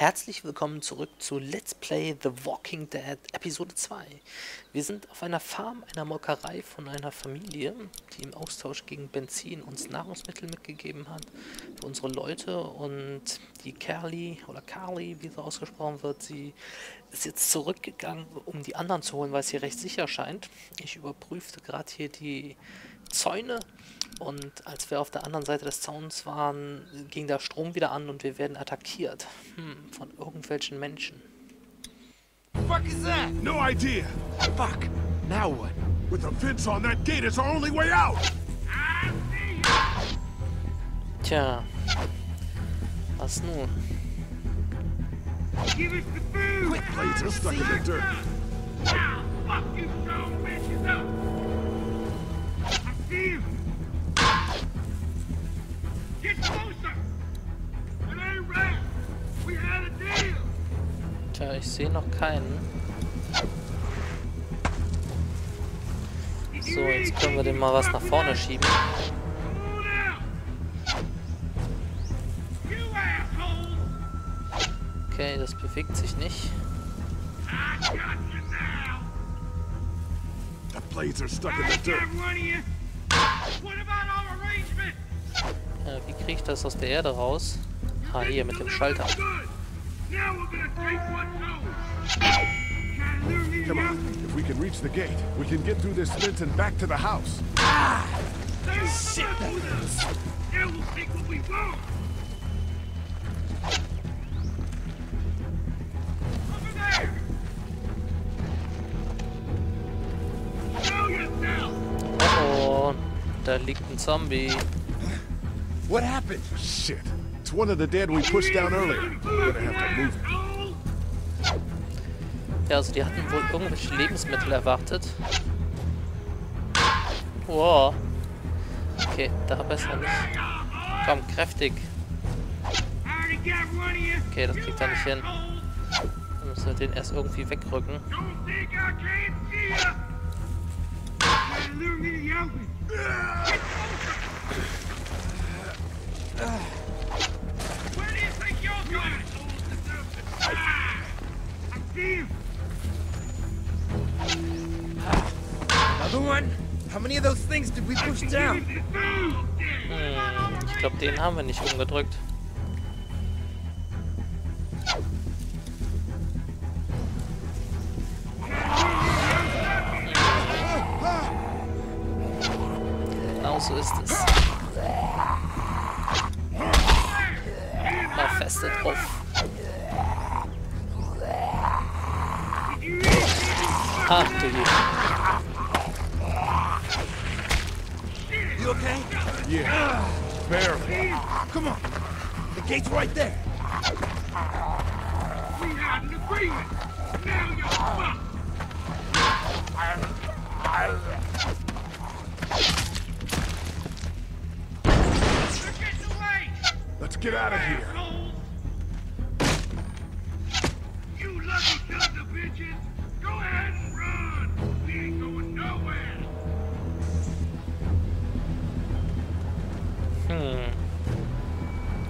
Herzlich willkommen zurück zu Let's Play The Walking Dead Episode 2. Wir sind auf einer Farm, einer Molkerei von einer Familie, die im Austausch gegen Benzin uns Nahrungsmittel mitgegeben hat für unsere Leute. Und die Carly, oder Carly, wie sie ausgesprochen wird, sie ist jetzt zurückgegangen, um die anderen zu holen, weil es hier recht sicher scheint. Ich überprüfte gerade hier die Zäune. Und als wir auf der anderen Seite des Zauns waren, ging der Strom wieder an und wir werden attackiert. Von irgendwelchen Menschen. Fuck is that? No idea. Fuck. Now what? With the fence on that gate is our only way out. Tja. Was nun? Give us the food. Quick, blades are stuck in the dirt. Now, fuck you, strong bitches up. I see you. Get closer! It ain't right! We had a deal! Tja, ich sehe noch keinen. So, jetzt können wir den mal was nach vorne schieben. Okay, das bewegt sich nicht. The blades are stuck in the dirt. What about our arrangement? Wie kriege ich das aus der Erde raus? Ah, hier mit dem Schalter. Oh, da liegt ein Zombie. What happened? Shit. It's one of the dead we pushed down earlier. We're gonna have to move it. Ja, also die hatten wohl irgendwelche Lebensmittel erwartet. Wow. Okay, da besser nicht. Komm, kräftig. Okay, das kriegt er nicht hin. Wir müssen den erst irgendwie wegrücken. Where do you think you're going? I see you. Another one? How many of those things did we push down? Ich glaube, den haben wir nicht umgedrückt. Genau so ist es. Feste drauf. Ach du Liebe. You okay? Yeah. Barely. Come on. The gate's right there. We had an agreement. Now you're fucked. Let's get out of here.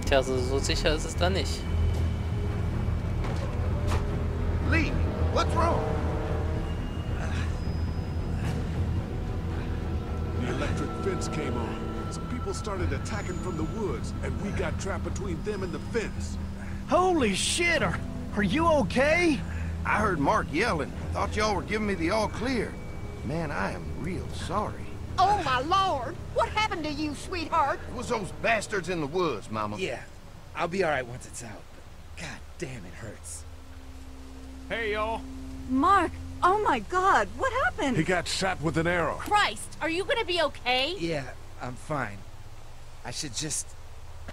Tja, so sicher ist es da nicht. Lee, what's wrong? The electric fence came on. Some people started attacking from the woods, and we got trapped between them and the fence. Holy shit! Are you okay? I heard Mark yelling. Thought y'all were giving me the all clear. Man, I am real sorry. Oh, my Lord! What happened to you, sweetheart? It was those bastards in the woods, Mama. Yeah, I'll be all right once it's out, but god damn it hurts. Hey, y'all. Mark, oh my god, what happened? He got shot with an arrow. Christ, are you gonna be okay? Yeah, I'm fine. I should just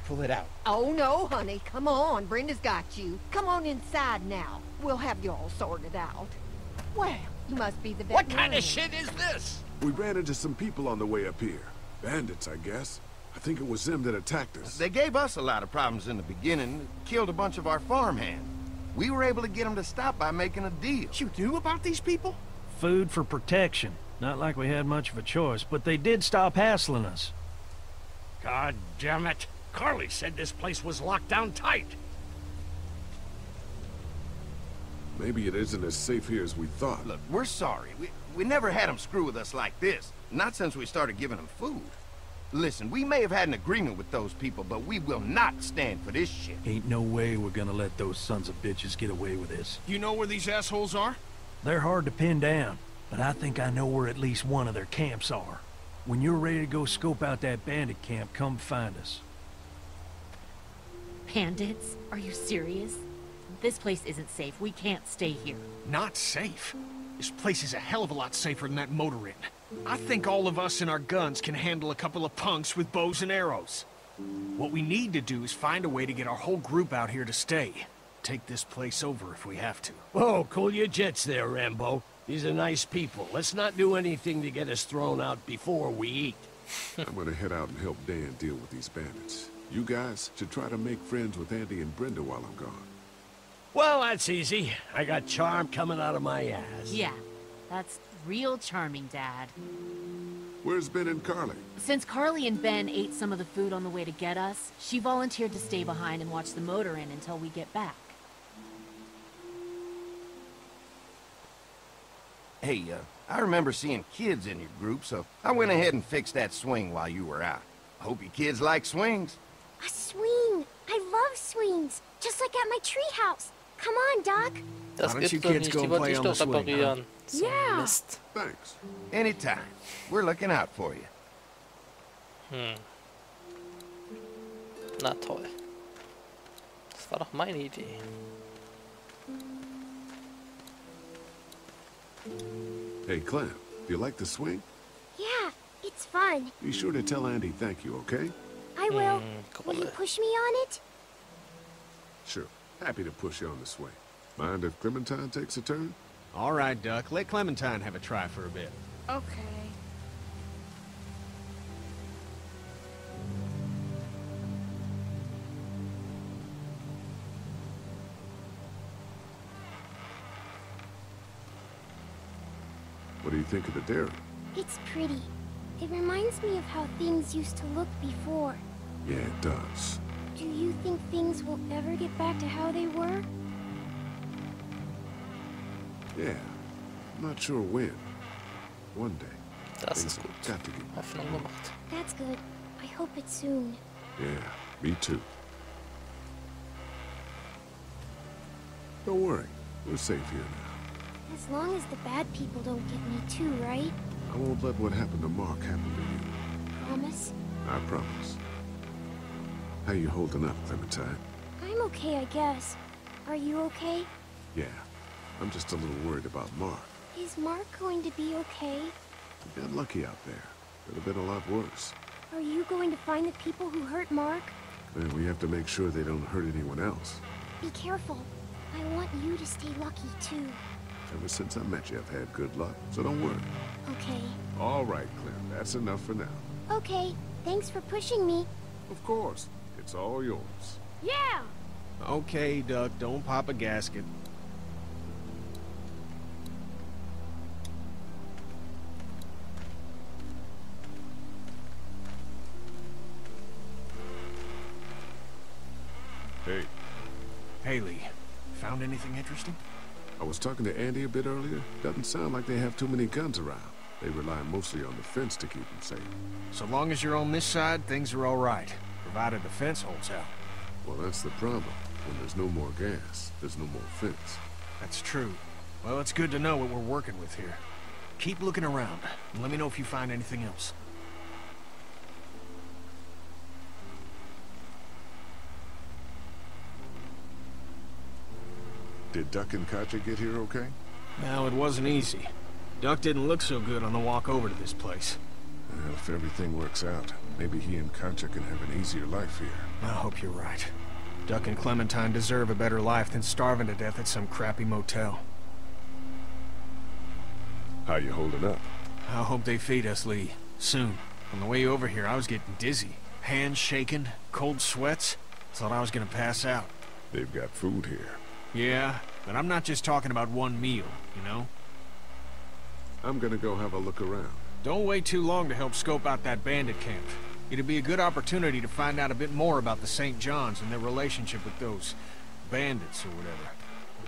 pull it out. Oh no, honey, come on. Brenda's got you. Come on inside now. We'll have you all sorted out. Well, you must be the veterinarian. What kind of shit is this? We ran into some people on the way up here. Bandits, I guess. I think it was them that attacked us. They gave us a lot of problems in the beginning. Killed a bunch of our farmhand. We were able to get them to stop by making a deal. You knew about these people? Food for protection. Not like we had much of a choice, but they did stop hassling us. God damn it. Carly said this place was locked down tight. Maybe it isn't as safe here as we thought. Look, we're sorry. We never had them screw with us like this. Not since we started giving them food. Listen, we may have had an agreement with those people, but we will not stand for this shit. Ain't no way we're gonna let those sons of bitches get away with this. You know where these assholes are? They're hard to pin down, but I think I know where at least one of their camps are. When you're ready to go scope out that bandit camp, come find us. Bandits? Are you serious? This place isn't safe. We can't stay here. Not safe? This place is a hell of a lot safer than that motor inn. I think all of us and our guns can handle a couple of punks with bows and arrows. What we need to do is find a way to get our whole group out here to stay. Take this place over if we have to. Whoa, cool your jets there, Rambo. These are nice people. Let's not do anything to get us thrown out before we eat. I'm gonna head out and help Dan deal with these bandits. You guys should try to make friends with Andy and Brenda while I'm gone. Well, that's easy. I got charm coming out of my ass. Yeah, that's real charming, Dad. Where's Ben and Carly? Since Carly and Ben ate some of the food on the way to get us, she volunteered to stay behind and watch the motor inn until we get back. Hey, I remember seeing kids in your group, so I went ahead and fixed that swing while you were out. I hope you kids like swings. A swing! I love swings! Just like at my treehouse! Come on, Doc! Why don't you kids go play on the swing, huh? Yeah! Thanks. Anytime. We're looking out for you. Na toll. Das war doch meine Idee. Hey, Clem, do you like the swing? Yeah, it's fun. Be sure to tell Andy thank you, okay? I will. Will you push me on it? Sure. Happy to push you on the swing. Mind if Clementine takes a turn? All right, Duck. Let Clementine have a try for a bit. Okay. What do you think of the dairy? It's pretty. It reminds me of how things used to look before. Yeah, it does. Do you think things will ever get back to how they were? Yeah. I'm not sure when. One day. That's good. That's good. I hope it's soon. Yeah, me too. Don't worry. We're safe here now. As long as the bad people don't get me too, right? I won't let what happened to Mark happen to you. Promise? I promise. How you holding up, Clementine? I'm okay, I guess. Are you okay? Yeah. I'm just a little worried about Mark. Is Mark going to be okay? You got lucky out there. Could have been a lot worse. Are you going to find the people who hurt Mark? And we have to make sure they don't hurt anyone else. Be careful. I want you to stay lucky, too. Ever since I met you, I've had good luck, so don't worry. Okay. All right, Clem. That's enough for now. Okay. Thanks for pushing me. Of course. It's all yours. Yeah! Okay, Duck, don't pop a gasket. Hey. Haley, found anything interesting? I was talking to Andy a bit earlier. Doesn't sound like they have too many guns around. They rely mostly on the fence to keep them safe. So long as you're on this side, things are all right. Provided the fence holds out. Well, that's the problem. When there's no more gas, there's no more fence. That's true. Well, it's good to know what we're working with here. Keep looking around, and let me know if you find anything else. Did Duck and Katja get here okay? No, it wasn't easy. Duck didn't look so good on the walk over to this place. Well, if everything works out, maybe he and Katja can have an easier life here. I hope you're right. Duck and Clementine deserve a better life than starving to death at some crappy motel. How you holding up? I hope they feed us, Lee. Soon. On the way over here, I was getting dizzy. Hands shaking, cold sweats. Thought I was gonna pass out. They've got food here. Yeah, but I'm not just talking about one meal, you know? I'm gonna go have a look around. Don't wait too long to help scope out that bandit camp. It'll be a good opportunity to find out a bit more about the St. Johns and their relationship with those bandits or whatever.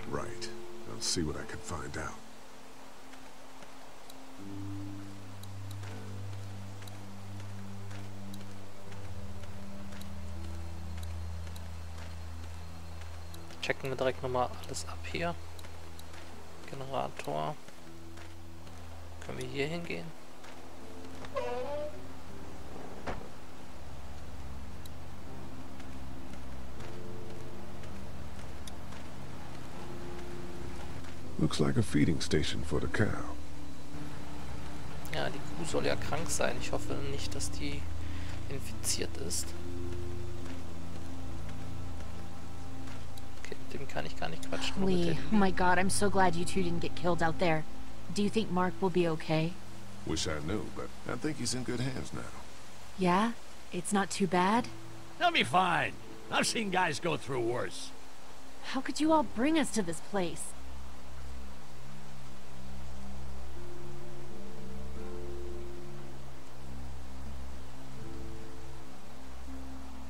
Right. I'll see what I can find out. Checken wir direkt nochmal alles ab hier. Generator. Können wir hier hingehen? Looks like a feeding station for the cow. Ja, die Kuh soll ja krank sein. Ich hoffe nicht, dass die infiziert ist. Okay, mit dem kann ich gar nicht quatschen. Lee, my God, I'm so glad you two didn't get killed out there. Do you think Mark will be okay? Wish I knew, but I think he's in good hands now. Yeah? It's not too bad? He'll be fine. I've seen guys go through worse. How could you all bring us to this place?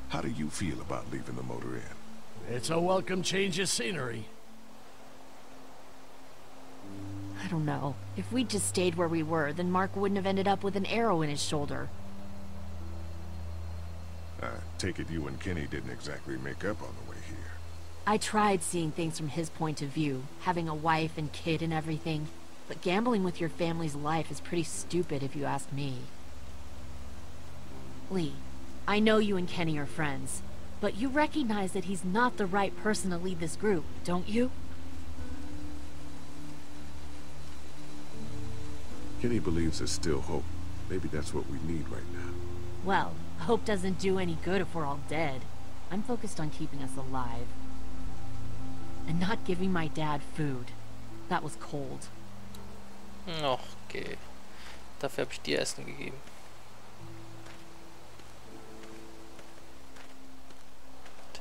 How do you feel about leaving the motor in? It's a welcome change of scenery. I don't know. If we'd just stayed where we were, then Mark wouldn't have ended up with an arrow in his shoulder. I take it you and Kenny didn't exactly make up on the way here. I tried seeing things from his point of view, having a wife and kid and everything. But gambling with your family's life is pretty stupid if you ask me. Lee. I know you and Kenny are friends, but you recognize that he's not the right person to lead this group, don't you? Kenny believes there's still hope. Maybe that's what we need right now. Well, hope doesn't do any good if we're all dead. I'm focused on keeping us alive. And not giving my dad food. That was cold. Okay. Dafür habe ich dir Essen gegeben.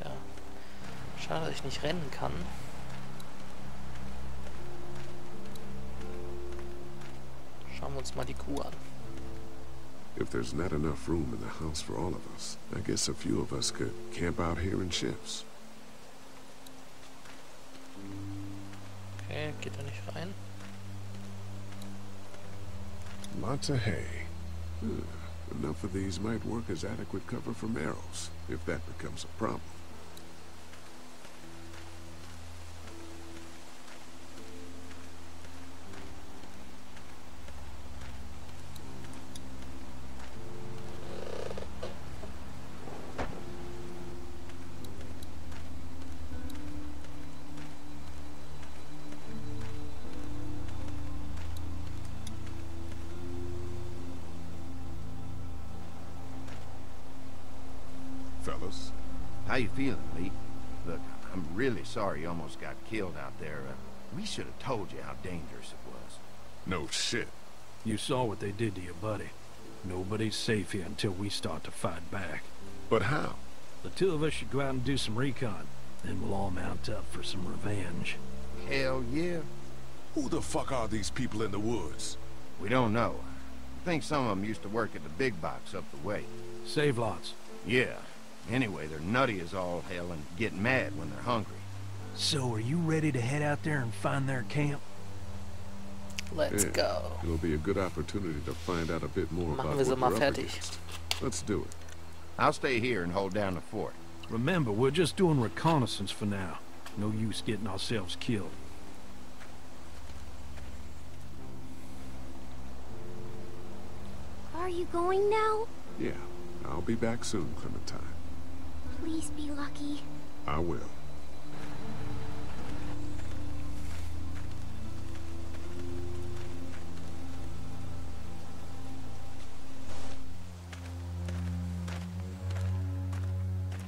Ja. Schade, dass ich nicht rennen kann. Schauen wir uns mal die Kuh an. If there's not enough room in the house for all of us, I guess a few of us could camp out here in shifts. Okay, geht da nicht rein. Lots of hay. Enough of these might work as adequate cover from arrows, if that becomes a problem. Fellas. How you feeling, Lee? Look, I'm really sorry you almost got killed out there. We should have told you how dangerous it was. No shit. You saw what they did to your buddy. Nobody's safe here until we start to fight back. But how? The two of us should go out and do some recon. Then we'll all mount up for some revenge. Hell yeah. Who the fuck are these people in the woods? We don't know. I think some of them used to work at the big box up the way. Save Lots. Yeah. Anyway, they're nutty as all hell and get mad when they're hungry. So, are you ready to head out there and find their camp? Let's go. It'll be a good opportunity to find out a bit more about what we're up against. Let's do it. I'll stay here and hold down the fort. Remember, we're just doing reconnaissance for now. No use getting ourselves killed. Are you going now? Yeah, I'll be back soon, Clementine. Please be lucky. I will.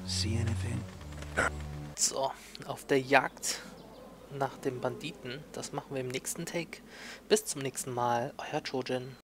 See anything? So, auf der Jagd nach dem Banditen. Das machen wir im nächsten Take. Bis zum nächsten Mal, euer Chojin.